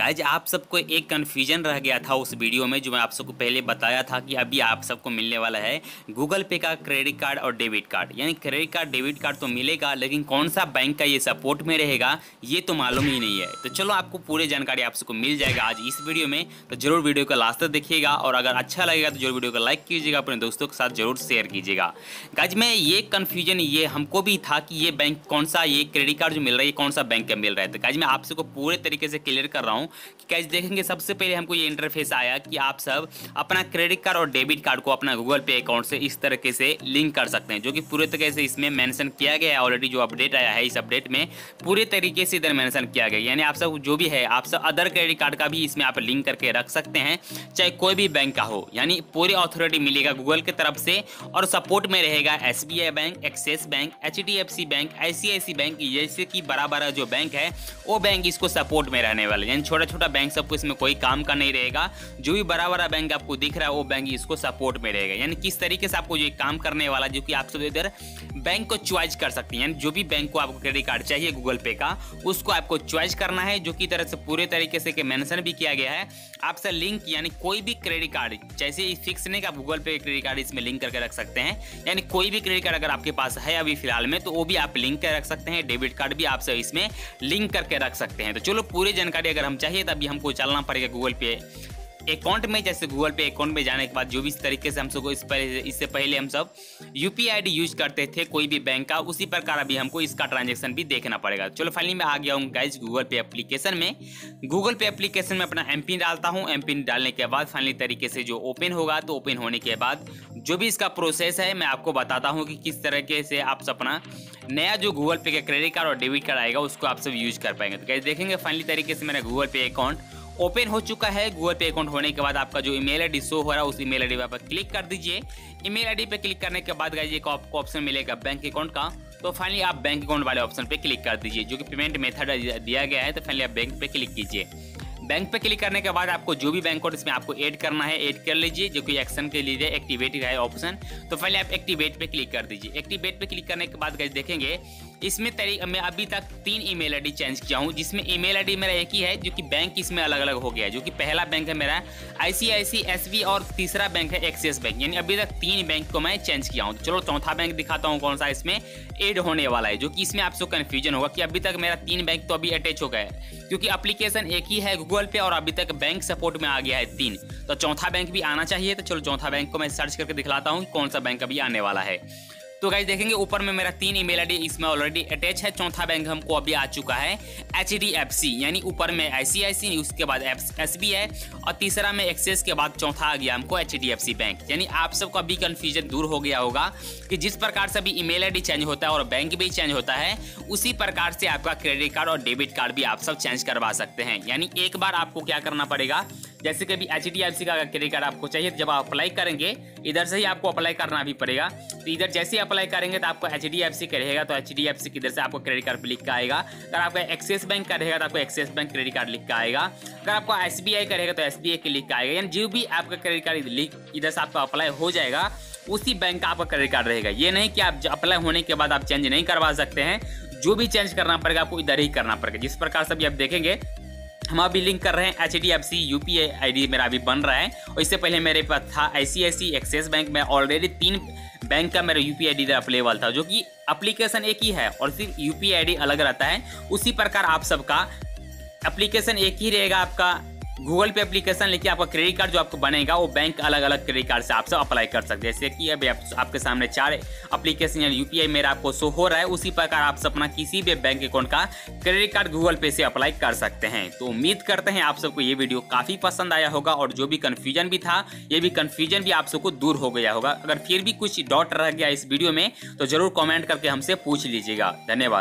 Guys आप सबको एक कन्फ्यूजन रह गया था उस वीडियो में जो मैं आप सबको पहले बताया था कि अभी आप सबको मिलने वाला है गूगल पे का क्रेडिट कार्ड और डेबिट कार्ड, यानी क्रेडिट कार्ड डेबिट कार्ड तो मिलेगा लेकिन कौन सा बैंक का ये सपोर्ट में रहेगा ये तो मालूम ही नहीं है। तो चलो आपको पूरी जानकारी आप सबको मिल जाएगा आज इस वीडियो में, तो जरूर वीडियो को लास्ट तक देखिएगा और अगर अच्छा लगेगा तो जरूर वीडियो को लाइक कीजिएगा, अपने दोस्तों के साथ जरूर शेयर कीजिएगा। गाइज में ये कन्फ्यूजन ये हमको भी था कि ये बैंक कौन सा, ये क्रेडिट कार्ड जो मिल रहा है ये कौन सा बैंक का मिल रहा है। तो गाइज मैं आप सबको पूरे तरीके से क्लियर कर रहा हूँ कि गाइज देखेंगे सबसे पहले हमको ये इंटरफेस आया कि आप सब अपना क्रेडिट कार्ड और डेबिट कार्ड को अपना गूगल पे अकाउंट से इस तरीके से लिंक कर सकते हैं, जो कि पूरे तरीके से इसमें मेंशन किया गया है। ऑलरेडी जो अपडेट आया है इस अपडेट में पूरे तरीके से इधर मेंशन किया गया, यानी आप सब जो भी है आप सब अदर क्रेडिट कार्ड का भी इसमें आप लिंक करके रख सकते हैं, चाहे कोई भी बैंक का हो। यानी पूरी अथॉरिटी मिलेगा गूगल की तरफ से और सपोर्ट में रहेगा SBI bank, Axis bank, HDFC bank, ICICI bank, जैसे कि बड़ा बड़ा जो बैंक है वो बैंक इसको सपोर्ट में रहने वाले, यानी छोटा छोटा बैंक सबको इसमें कोई काम का नहीं रहेगा। जो भी बड़ा बड़ा बैंक आपको दिख रहा है वो बैंक इसको सपोर्ट में रहेगा, यानी किस तरीके से आपको ये काम करने वाला, जो कि आप सब इधर बैंक को चॉइस कर सकते हैं। यानी जो भी बैंक को आपको क्रेडिट कार्ड चाहिए गूगल पे का उसको आपको चॉइस करना है, जो कि तरह से पूरे तरीके से मेंशन भी किया गया है। आपसे लिंक यानी कोई भी क्रेडिट कार्ड, जैसे फिक्स नहीं कि आप गूगल पे क्रेडिट कार्ड इसमें लिंक करके रख सकते हैं, यानी कोई भी क्रेडिट कार्ड अगर आपके पास है अभी फिलहाल में तो वो भी आप लिंक कर रख सकते हैं, डेबिट कार्ड भी आप सब इसमें लिंक करके रख सकते हैं। तो चलो पूरी जानकारी अगर हम चाहिए तभी हमको चलना पड़ेगा गूगल पे अकाउंट में। जैसे गूगल पे अकाउंट में जाने के बाद जो भी इस तरीके से हम सबको इससे पहले हम सब UPI ID यूज करते थे कोई भी बैंक का, उसी प्रकार अभी हमको इसका ट्रांजैक्शन भी देखना पड़ेगा। चलो फाइनली मैं आ गया हूँ गाइज गूगल पे एप्लीकेशन में। गूगल पे एप्लीकेशन में अपना MPIN डालता हूँ, MPIN डालने के बाद फाइनली तरीके से जो ओपन होगा, तो ओपन होने के बाद जो भी इसका प्रोसेस है मैं आपको बताता हूँ कि किस तरीके से आप अपना नया जो गूगल पे का क्रेडिट कार्ड और डेबिट कार्ड आएगा उसको आप सब यूज कर पाएंगे। तो गाइज देखेंगे फाइनली तरीके से मेरा गूगल पे अकाउंट ओपन हो चुका है। गूगल पे अकाउंट होने के बाद आपका जो email ID शो हो रहा है उस email ID पर क्लिक कर दीजिए। email ID पर क्लिक करने के बाद गाइस एक आपको ऑप्शन मिलेगा बैंक अकाउंट का, तो फाइनली आप बैंक अकाउंट वाले ऑप्शन पे क्लिक कर दीजिए, जो कि पेमेंट मेथड दिया गया है। तो फाइनली आप बैंक पे क्लिक कीजिए। बैंक पे क्लिक करने के बाद आपको जो भी बैंक कोड इसमें आपको ऐड करना है ऐड कर लीजिए, जो कि एक्शन के लिए एक्टिवेट है ऑप्शन, तो पहले आप एक्टिवेट पे क्लिक कर दीजिए। एक्टिवेट पे क्लिक करने के बाद गाइस देखेंगे इसमें मैं अभी तक 3 email ID चेंज किया हूँ, जिसमें email ID मेरा एक ही है, जो कि बैंक इसमें अलग अलग हो गया है। जो कि पहला बैंक है मेरा ICICI SBI और तीसरा बैंक है एक्सिस बैंक, यानी अभी तक 3 बैंक को मैं चेंज किया हूँ। चलो चौथा बैंक दिखाता हूँ कौन सा इसमें ऐड होने वाला है, जो कि इसमें आपसे कन्फ्यूजन होगा कि अभी तक मेरा 3 बैंक तो अभी अटैच हो गया है क्योंकि एप्लीकेशन एक ही है गूगल पे और अभी तक बैंक सपोर्ट में आ गया है 3, तो चौथा बैंक भी आना चाहिए। तो चलो चौथा बैंक को मैं सर्च करके दिखलाता हूँ कौन सा बैंक अभी आने वाला है। तो गाइस देखेंगे ऊपर में मेरा 3 email ID इसमें ऑलरेडी अटैच है, चौथा बैंक हमको अभी आ चुका है HDFC, यानी ऊपर में ICICI, उसके बाद SBI और तीसरा में एक्सेस के बाद चौथा आ गया हमको HDFC बैंक। यानी आप सबको अभी कन्फ्यूजन दूर हो गया होगा कि जिस प्रकार से अभी email ID चेंज होता है और बैंक भी चेंज होता है उसी प्रकार से आपका क्रेडिट कार्ड और डेबिट कार्ड भी आप सब चेंज करवा सकते हैं। यानी एक बार आपको क्या करना पड़ेगा, जैसे कभी HDFC का क्रेडिट कार्ड आपको चाहिए, जब आप अप्लाई करेंगे इधर से ही आपको अप्लाई करना भी पड़ेगा। तो इधर जैसे ही अप्लाई करेंगे तो आपको HDFC का रहेगा, तो HDFC की इधर से आपको क्रेडिट कार्ड लिख का आएगा। अगर आपका एक्सिस बैंक का रहेगा तो आपको एक्सिस बैंक क्रेडिट कार्ड लिख का आएगा। अगर आपको SBI का रहेगा तो SBI के लिख का आएगा। यानी जो भी आपका क्रेडिट कार्ड लिख इधर से आपका अप्लाई हो जाएगा उसी बैंक का आपका क्रेडिट कार्ड रहेगा। ये नहीं कि आप अप्लाई होने के बाद आप चेंज नहीं करवा सकते हैं, जो भी चेंज करना पड़ेगा आपको इधर ही करना पड़ेगा। जिस प्रकार से अभी आप देखेंगे हम अभी लिंक कर रहे हैं HDFC UPI ID मेरा अभी बन रहा है, और इससे पहले मेरे पास था ICICI एक्सिस बैंक में। ऑलरेडी 3 बैंक का मेरा UPI ID इधर अवेलेबल था, जो कि एप्लीकेशन एक ही है और सिर्फ UPI ID अलग रहता है। उसी प्रकार आप सबका एप्लीकेशन एक ही रहेगा आपका गूगल पे एप्लीकेशन, लेकिन आपका क्रेडिट कार्ड जो आपको बनेगा वो बैंक अलग अलग क्रेडिट कार्ड से आप सब अप्लाई कर सकते हैं। जैसे कि अभी आपके सामने 4 एप्लीकेशन यानी UPI मेरा आपको शो हो रहा है, उसी प्रकार आप अपना किसी भी बैंक अकाउंट का क्रेडिट कार्ड गूगल पे से अप्लाई कर सकते हैं। तो उम्मीद करते हैं आप सबको ये वीडियो काफ़ी पसंद आया होगा और जो भी कन्फ्यूजन भी था ये भी कन्फ्यूजन भी आप सबको दूर हो गया होगा। अगर फिर भी कुछ डाउट रह गया इस वीडियो में तो ज़रूर कॉमेंट करके हमसे पूछ लीजिएगा। धन्यवाद।